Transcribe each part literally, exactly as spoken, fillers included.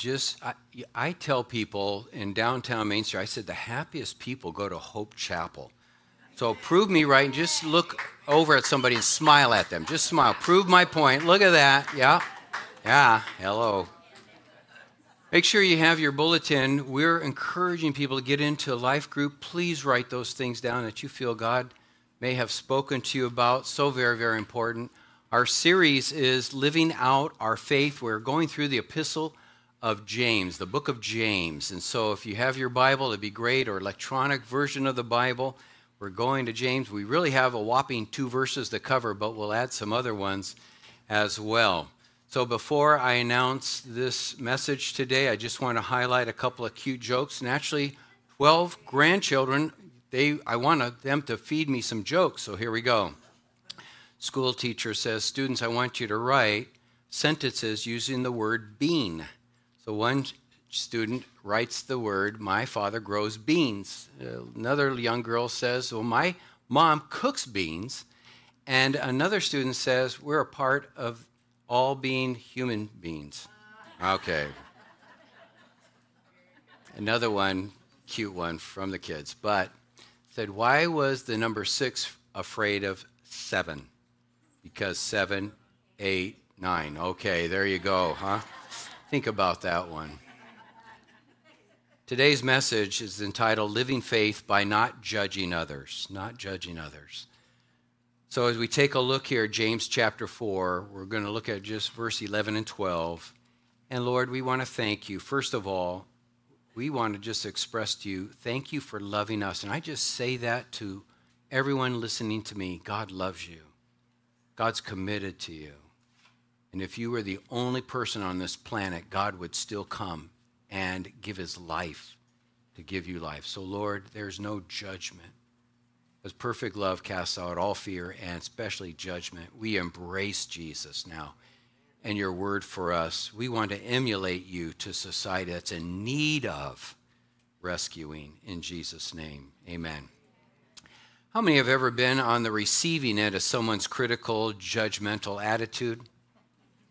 just, I, I tell people in downtown Main Street, I said, the happiest people go to Hope Chapel. So prove me right, and just look over at somebody and smile at them. Just smile. Prove my point. Look at that. Yeah. Yeah. Hello. Make sure you have your bulletin. We're encouraging people to get into a life group. Please write those things down that you feel God may have spoken to you about. So very, very important. Our series is Living Out Our Faith. We're going through the epistle of James, the book of James. And so if you have your Bible, it'd be great, or electronic version of the Bible. We're going to James. We really have a whopping two verses to cover, but we'll add some other ones as well. So before I announce this message today, I just want to highlight a couple of cute jokes. And actually, twelve grandchildren, they, I want them to feed me some jokes, so here we go. School teacher says, students, I want you to write sentences using the word bean. So one student writes the word, my father grows beans. Another young girl says, well, my mom cooks beans. And another student says, we're a part of all being human beings. Okay. Another one, cute one from the kids, but said, why was the number six afraid of seven? Because seven, eight, nine. Okay, there you go, huh? Think about that one. Today's message is entitled Living Faith by Not Judging Others, not judging others. So as we take a look here, James chapter four, we're going to look at just verse eleven and twelve. And Lord, we want to thank you. First of all, we want to just express to you, thank you for loving us. And I just say that to everyone listening to me. God loves you. God's committed to you. And if you were the only person on this planet, God would still come and give his life to give you life. So, Lord, there's no judgment. Because perfect love casts out all fear and especially judgment. We embrace Jesus now and your word for us. We want to emulate you to society that's in need of rescuing in Jesus' name. Amen. How many have ever been on the receiving end of someone's critical, judgmental attitude?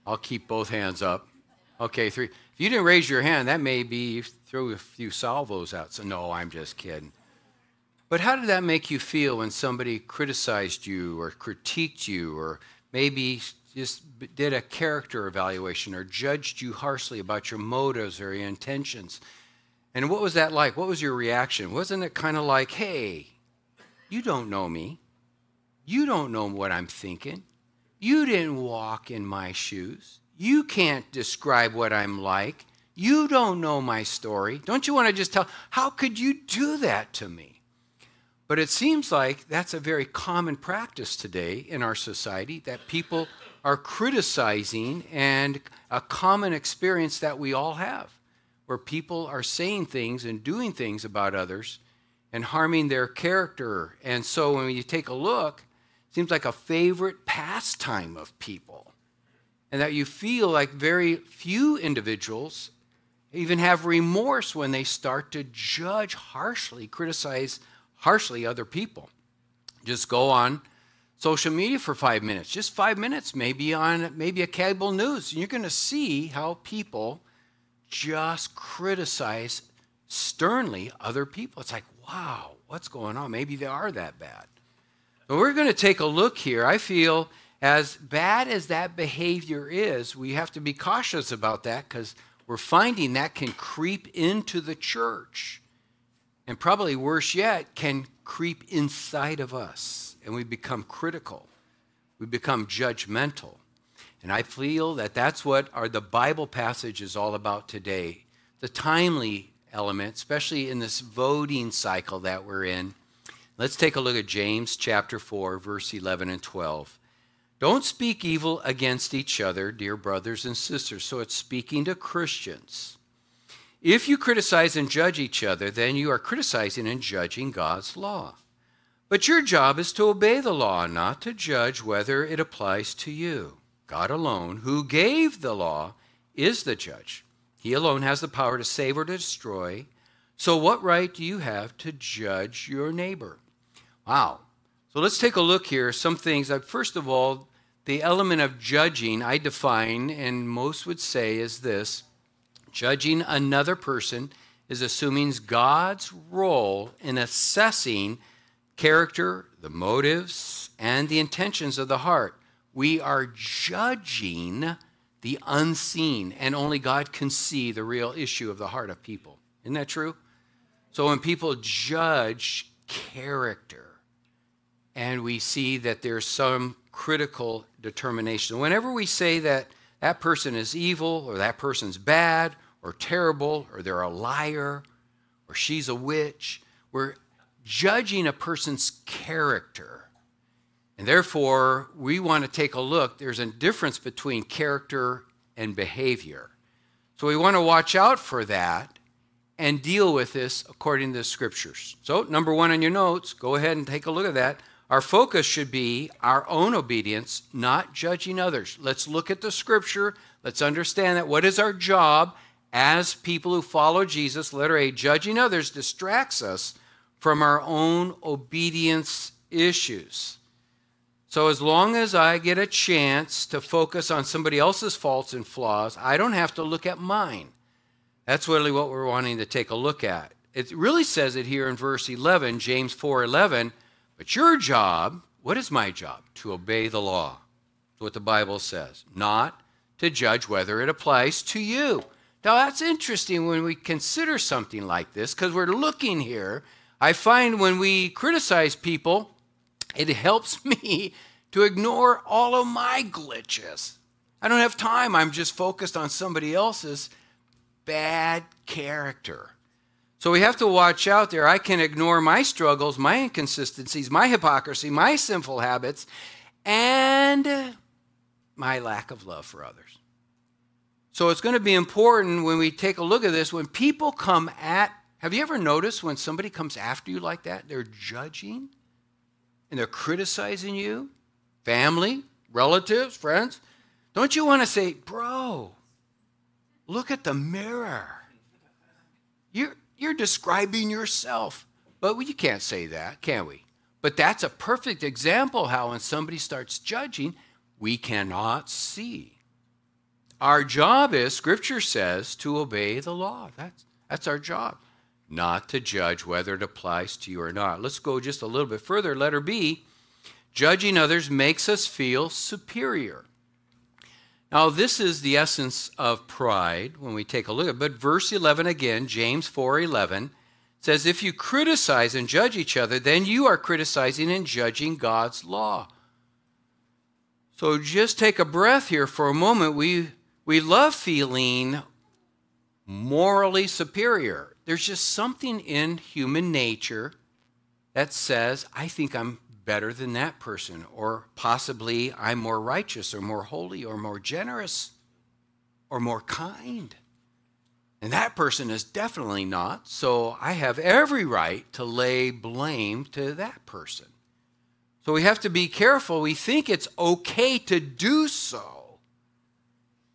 I'll keep both hands up. Okay, three. If you didn't raise your hand, that may be you threw a few salvos out. So no, I'm just kidding. But how did that make you feel when somebody criticized you or critiqued you or maybe just did a character evaluation or judged you harshly about your motives or your intentions? And what was that like? What was your reaction? Wasn't it kind of like, hey, you don't know me. You don't know what I'm thinking. You didn't walk in my shoes. You can't describe what I'm like. You don't know my story. Don't you want to just tell, how could you do that to me? But it seems like that's a very common practice today in our society, that people are criticizing, and a common experience that we all have, where people are saying things and doing things about others and harming their character. And so when you take a look, it seems like a favorite pastime of people. And that you feel like very few individuals even have remorse when they start to judge harshly, criticize harshly other people. Just go on social media for five minutes, just five minutes, maybe on maybe a cable news, and you're going to see how people just criticize sternly other people. It's like, wow, what's going on? Maybe they are that bad. But we're going to take a look here. I feel, as bad as that behavior is, we have to be cautious about that because we're finding that can creep into the church. And probably worse yet, can creep inside of us. And we become critical. We become judgmental. And I feel that that's what our, the Bible passage is all about today. The timely element, especially in this voting cycle that we're in. Let's take a look at James chapter four, verse eleven and twelve. Don't speak evil against each other, dear brothers and sisters. So it's speaking to Christians. If you criticize and judge each other, then you are criticizing and judging God's law. But your job is to obey the law, not to judge whether it applies to you. God alone, who gave the law, is the judge. He alone has the power to save or to destroy. So what right do you have to judge your neighbor? Wow. So let's take a look here. Some things that, first of all, the element of judging I define, and most would say, is this: Judging another person is assuming God's role in assessing character, the motives, and the intentions of the heart. We are judging the unseen, and only God can see the real issue of the heart of people. Isn't that true? So when people judge character, and we see that there's some critical determination. Whenever we say that that person is evil, or that person's bad, or terrible, or they're a liar, or she's a witch, we're judging a person's character. And therefore, we want to take a look. There's a difference between character and behavior. So we want to watch out for that and deal with this according to the scriptures. So number one on your notes, go ahead and take a look at that. Our focus should be our own obedience, not judging others. Let's look at the scripture. Let's understand that. What is our job as people who follow Jesus? Letter A, judging others distracts us from our own obedience issues. So as long as I get a chance to focus on somebody else's faults and flaws, I don't have to look at mine. That's really what we're wanting to take a look at. It really says it here in verse eleven, James four eleven, but your job, what is my job? To obey the law. That's what the Bible says, not to judge whether it applies to you. Now that's interesting when we consider something like this, because we're looking here. I find when we criticize people, it helps me to ignore all of my glitches. I don't have time. I'm just focused on somebody else's bad character. So we have to watch out there. I can ignore my struggles, my inconsistencies, my hypocrisy, my sinful habits, and my lack of love for others. So it's going to be important when we take a look at this, when people come at, have you ever noticed when somebody comes after you like that, they're judging? And they're criticizing you, family, relatives, friends. Don't you want to say, bro, look at the mirror. You're, you're describing yourself. But we, you can't say that, can we? But that's a perfect example how when somebody starts judging, we cannot see. Our job is, Scripture says, to obey the law. That's, that's our job. Not to judge whether it applies to you or not. Let's go just a little bit further. Letter B, judging others makes us feel superior. Now, this is the essence of pride when we take a look at it. But verse eleven again, James four eleven, says, if you criticize and judge each other, then you are criticizing and judging God's law. So just take a breath here for a moment. We, we love feeling morally superior. There's just something in human nature that says, I think I'm better than that person, or possibly I'm more righteous or more holy or more generous or more kind. And that person is definitely not, so I have every right to lay blame to that person. So we have to be careful. We think it's okay to do so.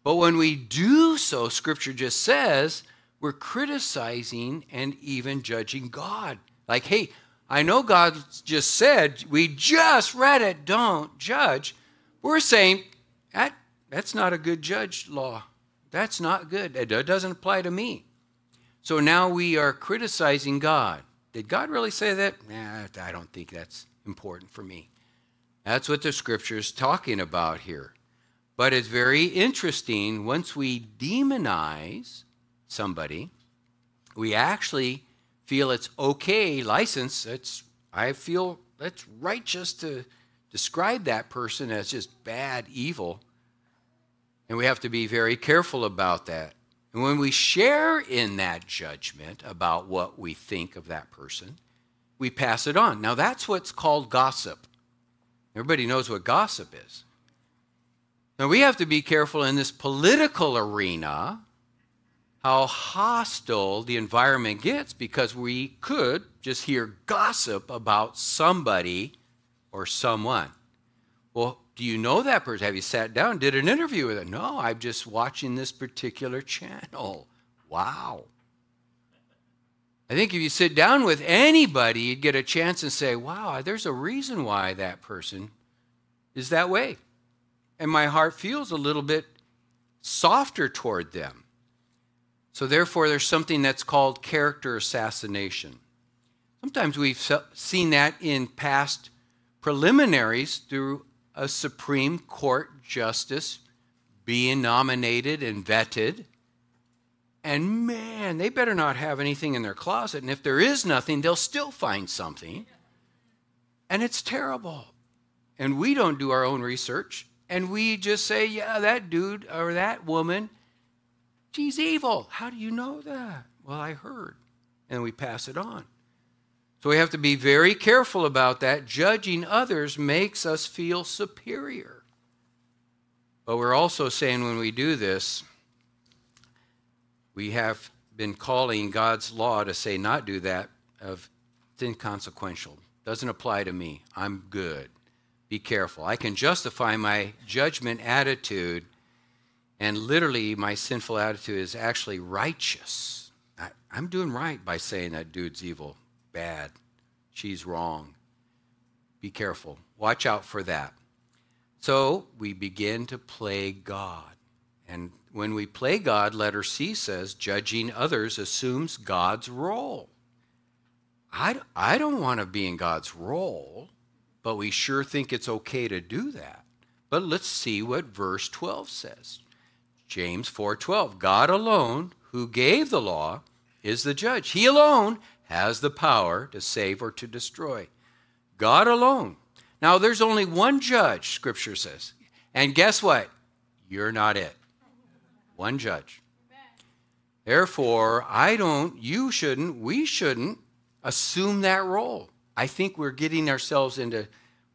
But when we do so, Scripture just says, we're criticizing and even judging God. Like, hey, I know God just said, we just read it, don't judge. We're saying, that, that's not a good judge law. That's not good. It doesn't apply to me. So now we are criticizing God. Did God really say that? Nah, I don't think that's important for me. That's what the Scripture is talking about here. But it's very interesting, once we demonize somebody, we actually feel it's okay, license, it's, I feel that's righteous to describe that person as just bad, evil. And we have to be very careful about that. And when we share in that judgment about what we think of that person, we pass it on. Now that's what's called gossip. Everybody knows what gossip is. Now we have to be careful in this political arena how hostile the environment gets, because we could just hear gossip about somebody or someone. Well, do you know that person? Have you sat down, did an interview with them? No, I'm just watching this particular channel. Wow. I think if you sit down with anybody, you'd get a chance and say, wow, there's a reason why that person is that way. And my heart feels a little bit softer toward them. So therefore, there's something that's called character assassination. Sometimes we've seen that in past preliminaries through a Supreme Court justice being nominated and vetted. And man, they better not have anything in their closet. And if there is nothing, they'll still find something. And it's terrible. And we don't do our own research. And we just say, yeah, that dude or that woman, she's evil. How do you know that? Well, I heard. And we pass it on. So we have to be very careful about that. Judging others makes us feel superior. But we're also saying when we do this, we have been calling God's law to say not do that of it's inconsequential. Doesn't apply to me. I'm good. Be careful. I can justify my judgment attitude, and literally my sinful attitude is actually righteous. I, I'm doing right by saying that dude's evil, bad, she's wrong. Be careful. Watch out for that. So we begin to play God. And when we play God, letter C says, judging others assumes God's role. I, I don't want to be in God's role, but we sure think it's okay to do that. But let's see what verse twelve says. James four twelve, God alone, who gave the law, is the judge. He alone has the power to save or to destroy. God alone. Now, there's only one judge, Scripture says. And guess what? You're not it. One judge. Therefore, I don't, you shouldn't, we shouldn't assume that role. I think we're getting ourselves into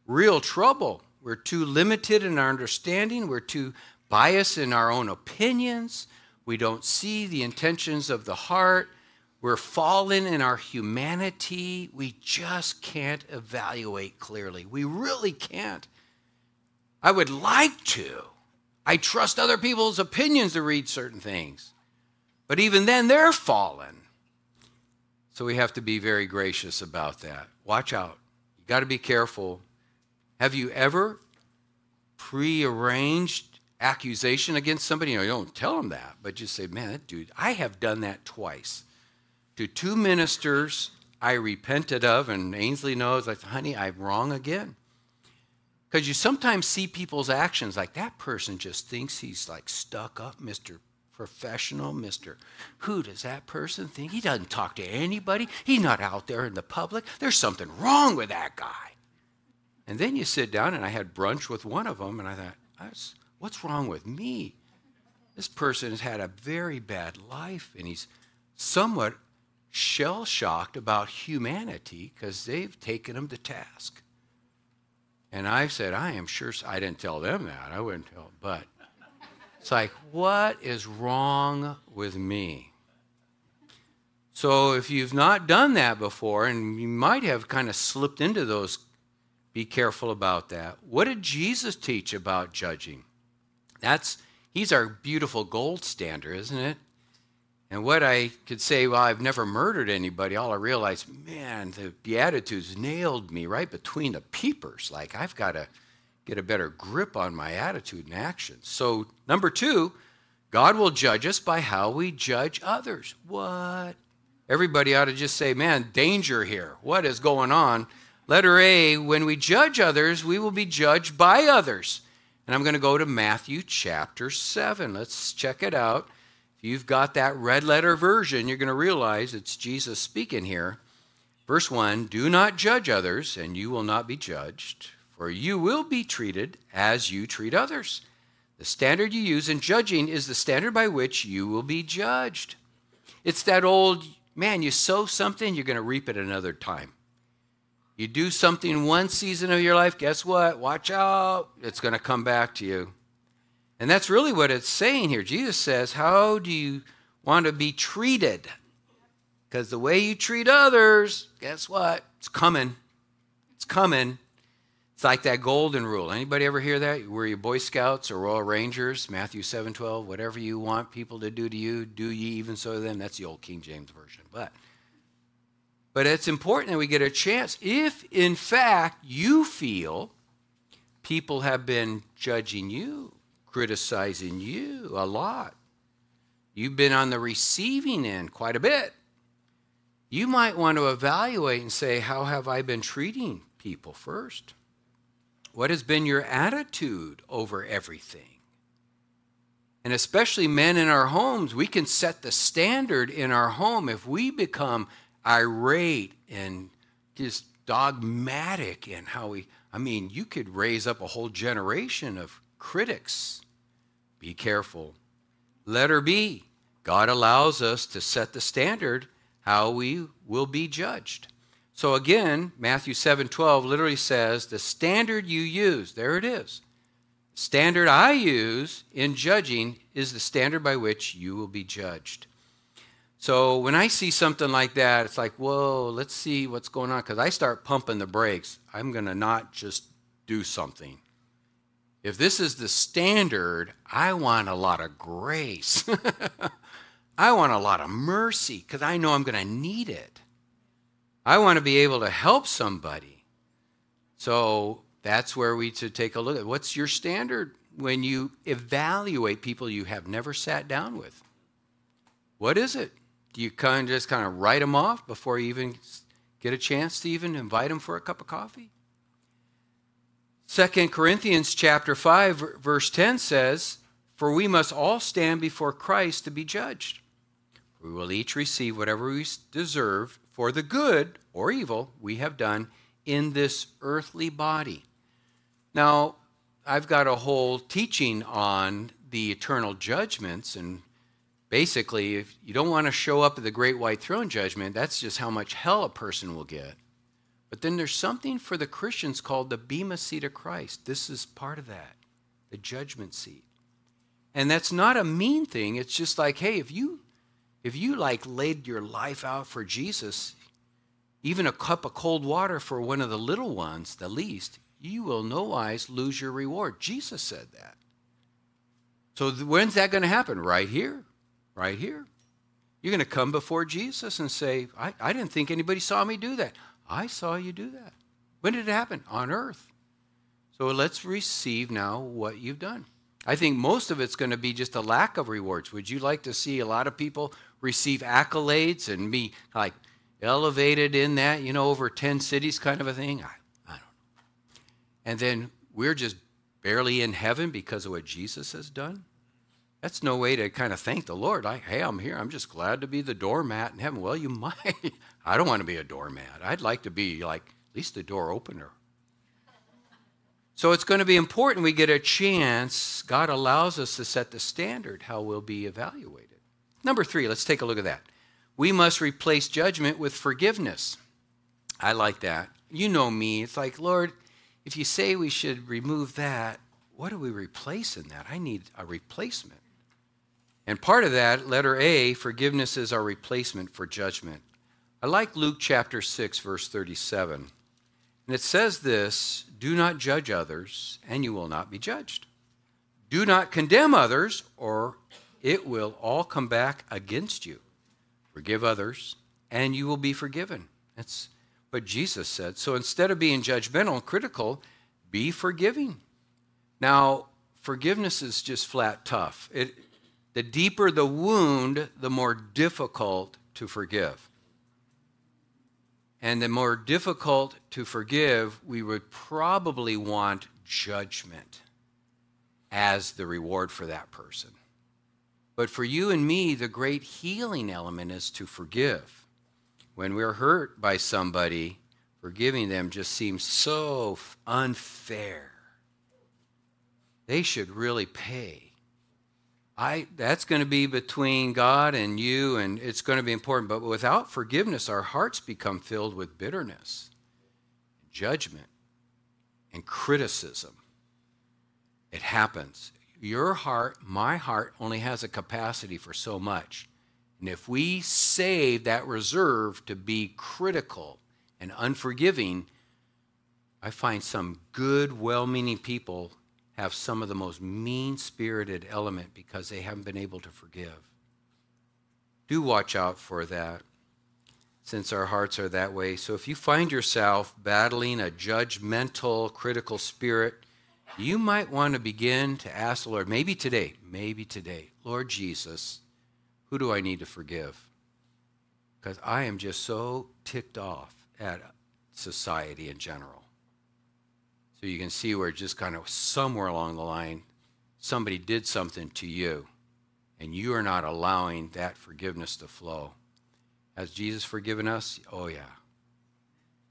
real trouble. We're too limited in our understanding. We're too biased in our own opinions. We don't see the intentions of the heart. We're fallen in our humanity. We just can't evaluate clearly. We really can't. I would like to. I trust other people's opinions to read certain things. But even then, they're fallen. So we have to be very gracious about that. Watch out. You got to be careful. Have you ever prearranged accusation against somebody? You know, you don't tell them that, but just say, man, that dude, I have done that twice. To two ministers I repented of, and Ainsley knows, like, honey, I'm wrong again. Because you sometimes see people's actions like that person just thinks he's like stuck up, Mister Professional, Mister Who does that person think? He doesn't talk to anybody. He's not out there in the public. There's something wrong with that guy. And then you sit down, and I had brunch with one of them, and I thought, what's wrong with me? This person has had a very bad life, and he's somewhat shell-shocked about humanity because they've taken him to task. And I said, I am sure, I didn't tell them that. I wouldn't tell, but it's like, what is wrong with me? So if you've not done that before, and you might have kind of slipped into those, be careful about that. What did Jesus teach about judging? That's, he's our beautiful gold standard, isn't it? And what I could say, well, I've never murdered anybody. All I realized, man, the Beatitudes nailed me right between the peepers. Like, I've got to get a better grip on my attitude and action. So, number two, God will judge us by how we judge others. What? Everybody ought to just say, man, danger here. What is going on? Letter A, when we judge others, we will be judged by others. And I'm going to go to Matthew chapter seven. Let's check it out. If you've got that red letter version, you're going to realize it's Jesus speaking here. Verse one, do not judge others, and you will not be judged, for you will be treated as you treat others. The standard you use in judging is the standard by which you will be judged. It's that old, man, you sow something, you're going to reap it another time. You do something one season of your life, guess what? Watch out. It's going to come back to you. And that's really what it's saying here. Jesus says, how do you want to be treated? Because the way you treat others, guess what? It's coming. It's coming. It's like that golden rule. Anybody ever hear that? Were you Boy Scouts or Royal Rangers? Matthew seven twelve, whatever you want people to do to you, do ye even so to them. That's the old King James Version. But, but it's important that we get a chance. If, in fact, you feel people have been judging you, criticizing you a lot. You've been on the receiving end quite a bit. You might want to evaluate and say, how have I been treating people first? What has been your attitude over everything? And especially men in our homes, we can set the standard in our home if we become irate and just dogmatic in how we, I mean, you could raise up a whole generation of critics. Be careful. Let her be. God allows us to set the standard how we will be judged. So again, Matthew seven twelve literally says, the standard you use, there it is. Standard I use in judging is the standard by which you will be judged. So when I see something like that, it's like, whoa, let's see what's going on, because I start pumping the brakes. I'm going to not just do something. If this is the standard, I want a lot of grace. I want a lot of mercy, because I know I'm going to need it. I want to be able to help somebody. So that's where we should take a look at what's your standard when you evaluate people you have never sat down with. What is it? Do you kind of just kind of write them off before you even get a chance to even invite them for a cup of coffee? Second Corinthians chapter five verse ten says, for we must all stand before Christ to be judged. We will each receive whatever we deserve for the good or evil we have done in this earthly body. Now, I've got a whole teaching on the eternal judgments, and basically, if you don't want to show up at the great white throne judgment, that's just how much hell a person will get. But then there's something for the Christians called the Bema Seat of Christ. This is part of that, the judgment seat. And that's not a mean thing. It's just like, hey, if you, if you like laid your life out for Jesus, even a cup of cold water for one of the little ones, the least, you will no wise lose your reward. Jesus said that. So when's that going to happen? Right here, right here. You're going to come before Jesus and say, I, I didn't think anybody saw me do that. I saw you do that. When did it happen? On earth. So let's receive now what you've done. I think most of it's going to be just a lack of rewards. Would you like to see a lot of people receive accolades and be like, elevated in that, you know, over ten cities kind of a thing? I, I don't know. And then we're just barely in heaven because of what Jesus has done? That's no way to kind of thank the Lord. Like, hey, I'm here. I'm just glad to be the doormat in heaven. Well, you might. I don't want to be a doormat. I'd like to be, like, at least the door opener. So it's going to be important we get a chance. God allows us to set the standard how we'll be evaluated. Number three, let's take a look at that. We must replace judgment with forgiveness. I like that. You know me. It's like, Lord, if you say we should remove that, what are we replacing that? I need a replacement. And part of that, letter A, forgiveness is our replacement for judgment. I like Luke chapter six, verse thirty-seven. And it says this, do not judge others, and you will not be judged. Do not condemn others, or it will all come back against you. Forgive others, and you will be forgiven. That's what Jesus said. So instead of being judgmental and critical, be forgiving. Now, forgiveness is just flat tough. It, the deeper the wound, the more difficult to forgive. And the more difficult to forgive, we would probably want judgment as the reward for that person. But for you and me, the great healing element is to forgive. When we're hurt by somebody, forgiving them just seems so unfair. They should really pay. I, that's going to be between God and you, and it's going to be important. But without forgiveness, our hearts become filled with bitterness, judgment, and criticism. It happens. Your heart, my heart, only has a capacity for so much. And if we save that reserve to be critical and unforgiving, I find some good, well-meaning people have some of the most mean-spirited element because they haven't been able to forgive. Do watch out for that, since our hearts are that way. So if you find yourself battling a judgmental, critical spirit, you might want to begin to ask the Lord, maybe today, maybe today, Lord Jesus, who do I need to forgive? Because I am just so ticked off at society in general. So you can see where just kind of somewhere along the line, somebody did something to you, and you are not allowing that forgiveness to flow. Has Jesus forgiven us? Oh, yeah.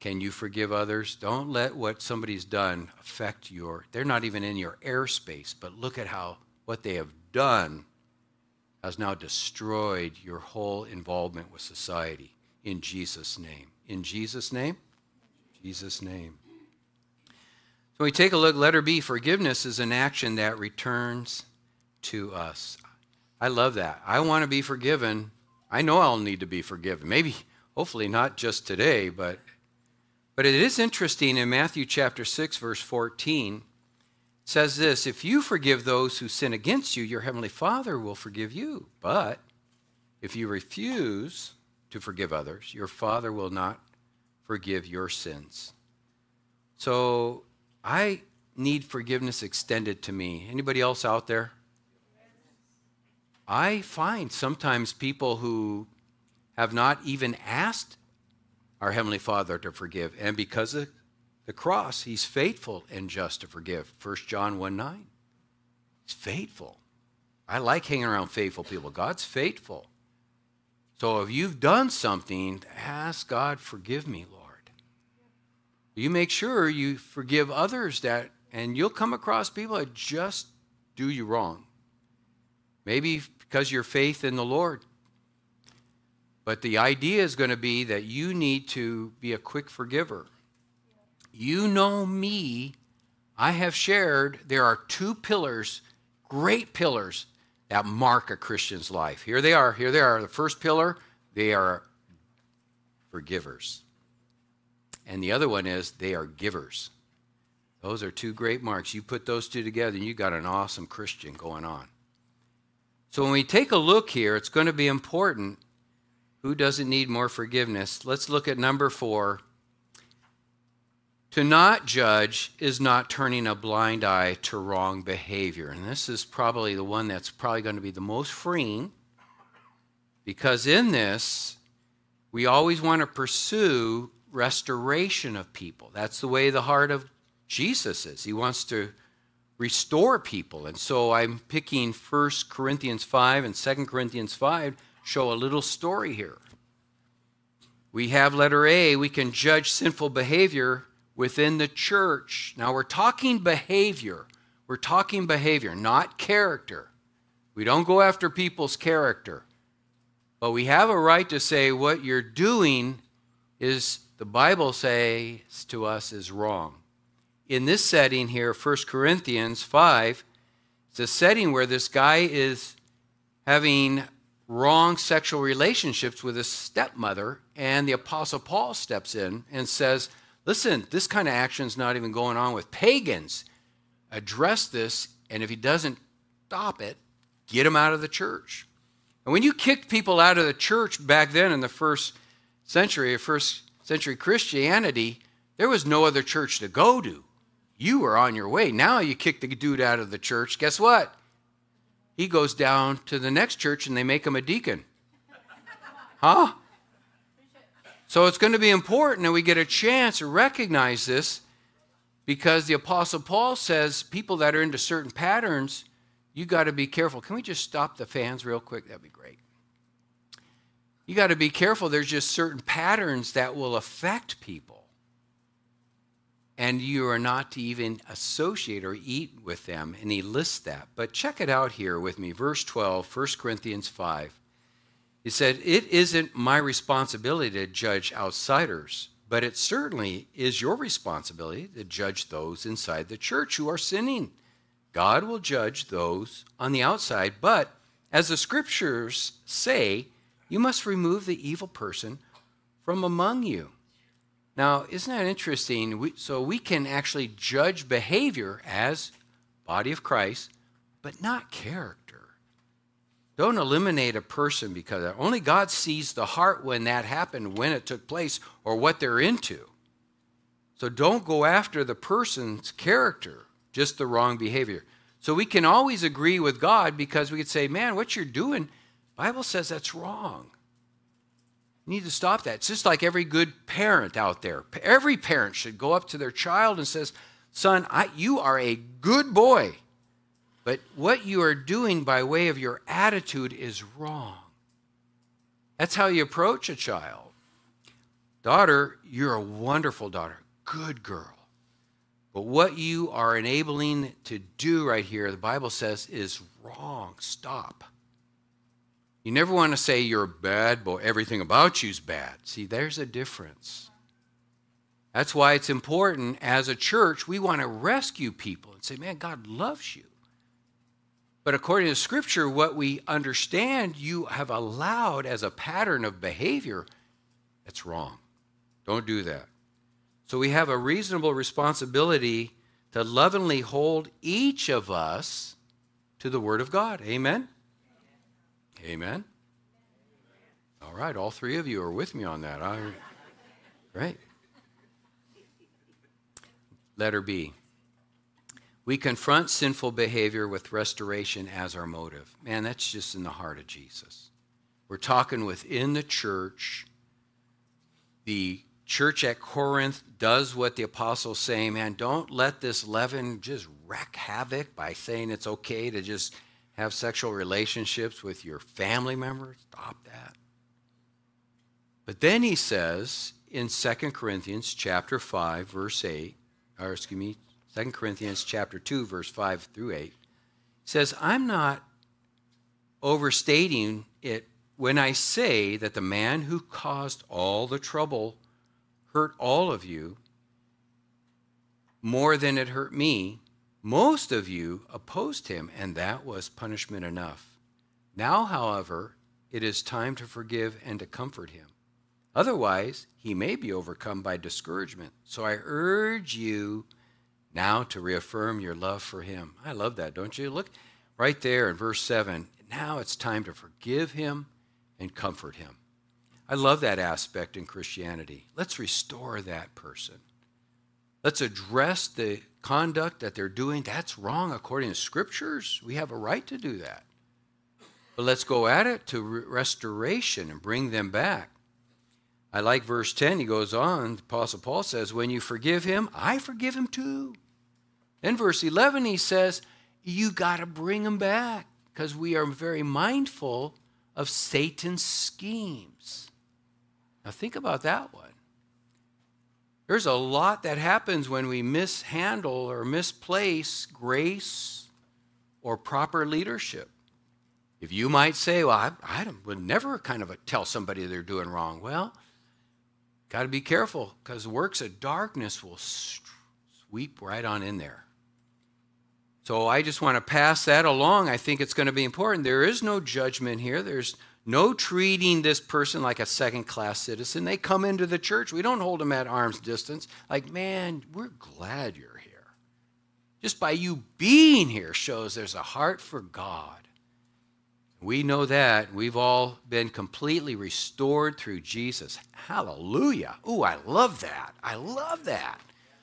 Can you forgive others? Don't let what somebody's done affect your, they're not even in your airspace, but look at how what they have done has now destroyed your whole involvement with society. In Jesus' name. In Jesus' name? Jesus' name. So we take a look, letter B, forgiveness is an action that returns to us. I love that. I want to be forgiven. I know I'll need to be forgiven. Maybe, hopefully not just today, but But it is interesting in Matthew chapter six, verse fourteen, it says this, if you forgive those who sin against you, your heavenly Father will forgive you. But if you refuse to forgive others, your Father will not forgive your sins. So I need forgiveness extended to me. Anybody else out there? I find sometimes people who have not even asked our Heavenly Father to forgive. And because of the cross, he's faithful and just to forgive. First John one nine. He's faithful. I like hanging around faithful people. God's faithful. So if you've done something, ask God, forgive me, Lord. You make sure you forgive others that, and you'll come across people that just do you wrong. Maybe because of your faith in the Lord. But the idea is going to be that you need to be a quick forgiver. You know me, I have shared there are two pillars, great pillars, that mark a Christian's life. Here they are, here they are. The first pillar, they are forgivers. And the other one is they are givers. Those are two great marks. You put those two together and you've got an awesome Christian going on. So when we take a look here, it's going to be important. Who doesn't need more forgiveness? Let's look at number four. To not judge is not turning a blind eye to wrong behavior. And this is probably the one that's probably going to be the most freeing, because in this, we always want to pursue restoration of people. That's the way the heart of Jesus is. He wants to restore people. And so I'm picking First Corinthians five and Second Corinthians five. Show a little story here. We have letter A, we can judge sinful behavior within the church. Now we're talking behavior. We're talking behavior, not character. We don't go after people's character. But we have a right to say what you're doing is, the Bible says to us, is wrong. In this setting here, First Corinthians five, it's a setting where this guy is having wrong sexual relationships with his stepmother, and the Apostle Paul steps in and says, listen, this kind of action is not even going on with pagans. Address this, and if he doesn't stop it, get him out of the church. And when you kicked people out of the church back then in the first century, first century Christianity, there was no other church to go to. You were on your way. Now you kick the dude out of the church, guess what? He goes down to the next church and they make him a deacon. Huh? So it's going to be important that we get a chance to recognize this, because the Apostle Paul says people that are into certain patterns, you got to be careful. Can we just stop the fans real quick? That'd be great. You got to be careful. There's just certain patterns that will affect people. And you are not to even associate or eat with them. And he lists that. But check it out here with me. Verse twelve, First Corinthians five. He said, it isn't my responsibility to judge outsiders, but it certainly is your responsibility to judge those inside the church who are sinning. God will judge those on the outside, but as the scriptures say, you must remove the evil person from among you. Now, isn't that interesting? We, so we can actually judge behavior as body of Christ, but not character. Don't eliminate a person because of that. Only God sees the heart when that happened, when it took place, or what they're into. So don't go after the person's character, just the wrong behavior. So we can always agree with God, because we could say, man, what you're doing, Bible says that's wrong. You need to stop that. It's just like every good parent out there. Every parent should go up to their child and says, son, I, you are a good boy, but what you are doing by way of your attitude is wrong. That's how you approach a child. Daughter, you're a wonderful daughter, good girl. But what you are enabling to do right here, the Bible says, is wrong. Stop. You never want to say you're a bad boy. Everything about you's bad. See, there's a difference. That's why it's important as a church, we want to rescue people and say, man, God loves you. But according to Scripture, what we understand you have allowed as a pattern of behavior, that's wrong. Don't do that. So we have a reasonable responsibility to lovingly hold each of us to the Word of God. Amen? Amen? Amen. All right, all three of you are with me on that. I, right. Letter B. We confront sinful behavior with restoration as our motive. Man, that's just in the heart of Jesus. We're talking within the church. The church at Corinth does what the apostles say, man, don't let this leaven just wreak havoc by saying it's okay to just have sexual relationships with your family members. Stop that. But then he says in Second Corinthians chapter five, verse eight, or excuse me, Second Corinthians chapter two, verse five through eight, he says, I'm not overstating it when I say that the man who caused all the trouble hurt all of you more than it hurt me. Most of you opposed him, and that was punishment enough. Now, however, it is time to forgive and to comfort him. Otherwise, he may be overcome by discouragement. So I urge you now to reaffirm your love for him. I love that, don't you? Look right there in verse seven. Now it's time to forgive him and comfort him. I love that aspect in Christianity. Let's restore that person. Let's address the conduct that they're doing. That's wrong according to Scriptures. We have a right to do that. But let's go at it to restoration and bring them back. I like verse ten. He goes on, the Apostle Paul says, when you forgive him, I forgive him too. In verse eleven, he says, you got to bring him back because we are very mindful of Satan's schemes. Now think about that one. There's a lot that happens when we mishandle or misplace grace or proper leadership. If you might say, well, I, I would never kind of tell somebody they're doing wrong. Well, got to be careful because works of darkness will sweep right on in there. So I just want to pass that along. I think it's going to be important. There is no judgment here. There's no treating this person like a second-class citizen. They come into the church. We don't hold them at arm's distance. Like, man, we're glad you're here. Just by you being here shows there's a heart for God. We know that. We've all been completely restored through Jesus. Hallelujah. Ooh, I love that. I love that.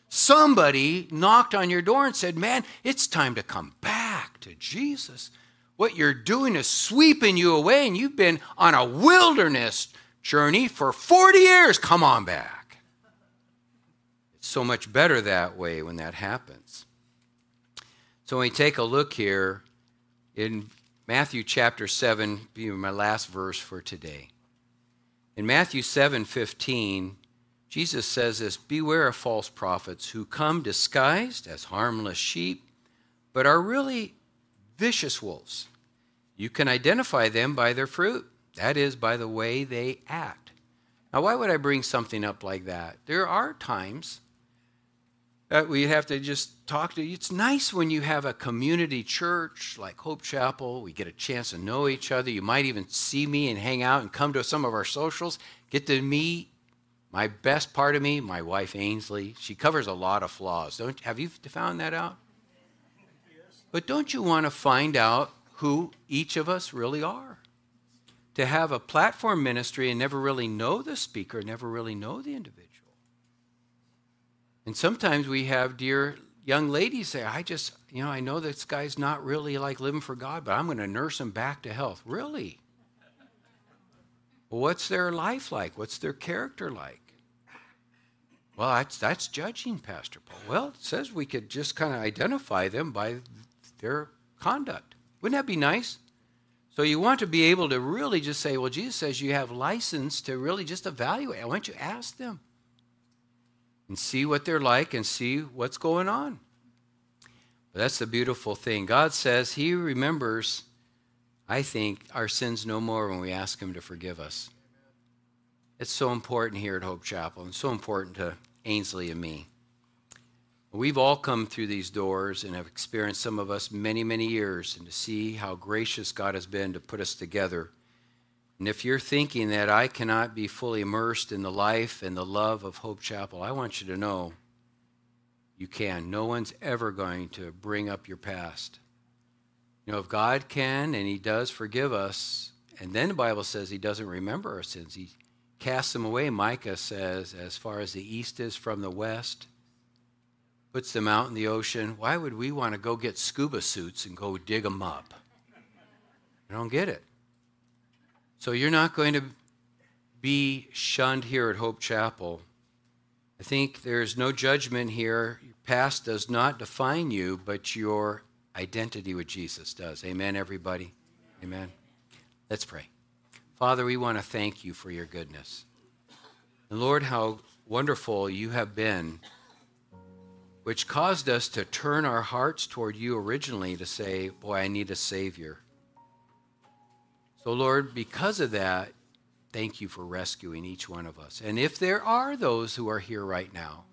Somebody knocked on your door and said, man, it's time to come back to Jesus. What you're doing is sweeping you away, and you've been on a wilderness journey for forty years. Come on back. It's so much better that way when that happens. So when we take a look here in Matthew chapter seven, being my last verse for today. In Matthew seven fifteen, Jesus says this, beware of false prophets who come disguised as harmless sheep, but are really vicious wolves. You can identify them by their fruit. That is, by the way they act. Now, why would I bring something up like that? There are times that we have to just talk to you. It's nice when you have a community church like Hope Chapel. We get a chance to know each other. You might even see me and hang out and come to some of our socials, get to meet my best part of me, my wife Ainsley. She covers a lot of flaws. Don't, have you found that out? Yes. But don't you want to find out who each of us really are? To have a platform ministry and never really know the speaker, never really know the individual. And sometimes we have dear young ladies say, I just, you know, I know this guy's not really like living for God, but I'm going to nurse him back to health. Really? what's their life like? What's their character like? Well, that's, that's judging, Pastor Paul. Well, it says we could just kind of identify them by their conduct. Wouldn't that be nice? So you want to be able to really just say, well, Jesus says you have license to really just evaluate. I want you to ask them and see what they're like and see what's going on. But that's the beautiful thing. God says he remembers, I think, our sins no more when we ask him to forgive us. It's so important here at Hope Chapel, and so important to Ainsley and me. We've all come through these doors and have experienced, some of us, many, many years, and to see how gracious God has been to put us together. And if you're thinking that I cannot be fully immersed in the life and the love of Hope Chapel, I want you to know you can. No one's ever going to bring up your past. You know, if God can, and he does forgive us, and then the Bible says he doesn't remember our sins. He casts them away, Micah says, as far as the east is from the west, puts them out in the ocean. Why would we want to go get scuba suits and go dig them up? I don't get it. So you're not going to be shunned here at Hope Chapel. I think there's no judgment here. Your past does not define you, but your identity with Jesus does. Amen, everybody? Amen. Amen. Let's pray. Father, we want to thank you for your goodness. And Lord, how wonderful you have been, which caused us to turn our hearts toward you originally to say, boy, I need a Savior. So Lord, because of that, thank you for rescuing each one of us. And if there are those who are here right now,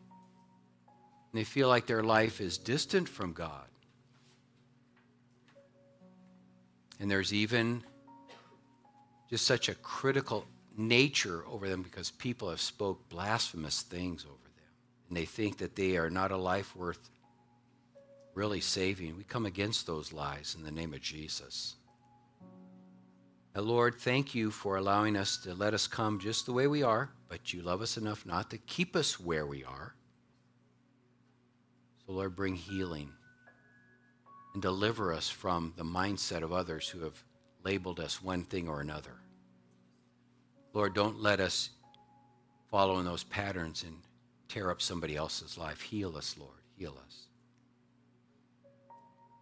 and they feel like their life is distant from God, and there's even just such a critical nature over them because people have spoke blasphemous things over them, and they think that they are not a life worth really saving. We come against those lies in the name of Jesus. And Lord, thank you for allowing us to let us come just the way we are, but you love us enough not to keep us where we are. So Lord, bring healing and deliver us from the mindset of others who have labeled us one thing or another. Lord, don't let us follow in those patterns and tear up somebody else's life. Heal us, Lord. Heal us.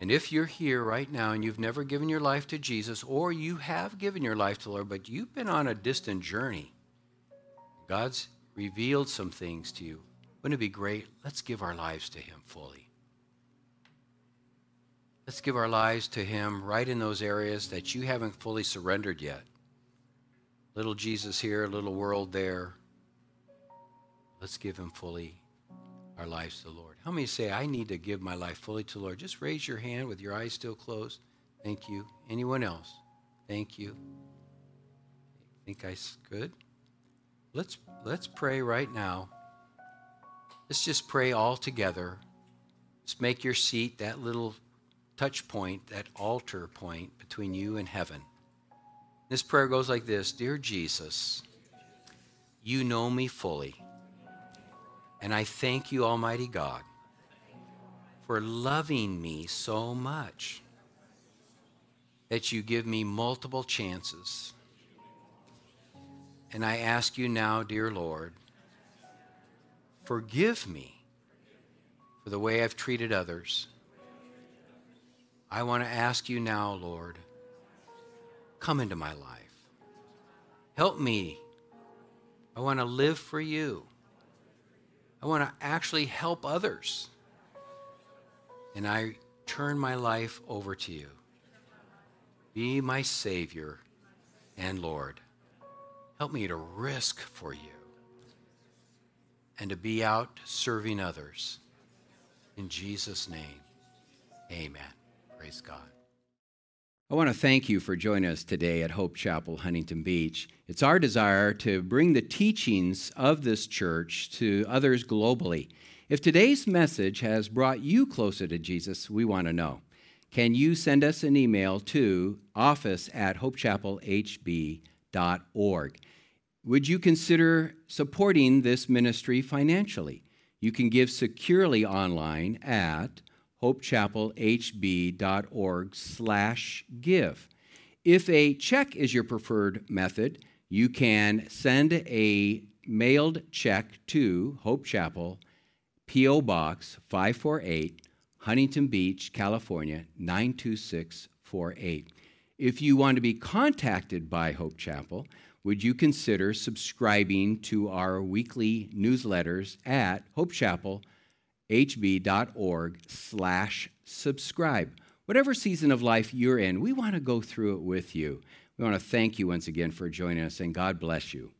And if you're here right now and you've never given your life to Jesus, or you have given your life to the Lord, but you've been on a distant journey, God's revealed some things to you, wouldn't it be great? Let's give our lives to him fully. Let's give our lives to him right in those areas that you haven't fully surrendered yet. Little Jesus here, little world there. Let's give him fully our lives to the Lord. How many say, I need to give my life fully to the Lord? Just raise your hand with your eyes still closed. Thank you. Anyone else? Thank you. I think I good. Let's, let's pray right now. Let's just pray all together. Let's make your seat that little touch point, that altar point between you and heaven. This prayer goes like this. Dear Jesus, you know me fully, and I thank you, Almighty God, for loving me so much that you give me multiple chances. And I ask you now, dear Lord, forgive me for the way I've treated others. I want to ask you now, Lord, come into my life. Help me. I want to live for you. I want to actually help others. And I turn my life over to you. Be my Savior and Lord. Help me to risk for you and to be out serving others. In Jesus' name, amen. Praise God. I want to thank you for joining us today at Hope Chapel, Huntington Beach. It's our desire to bring the teachings of this church to others globally. If today's message has brought you closer to Jesus, we want to know. Can you send us an email to office at hope chapel h b dot org? Would you consider supporting this ministry financially? You can give securely online at hope chapel h b dot org slash give. If a check is your preferred method, you can send a mailed check to Hope Chapel, P O Box five forty-eight, Huntington Beach, California, nine two six four eight. If you want to be contacted by Hope Chapel, would you consider subscribing to our weekly newsletters at hope chapel h b dot org slash subscribe. Whatever season of life you're in, we want to go through it with you. We want to thank you once again for joining us, and God bless you.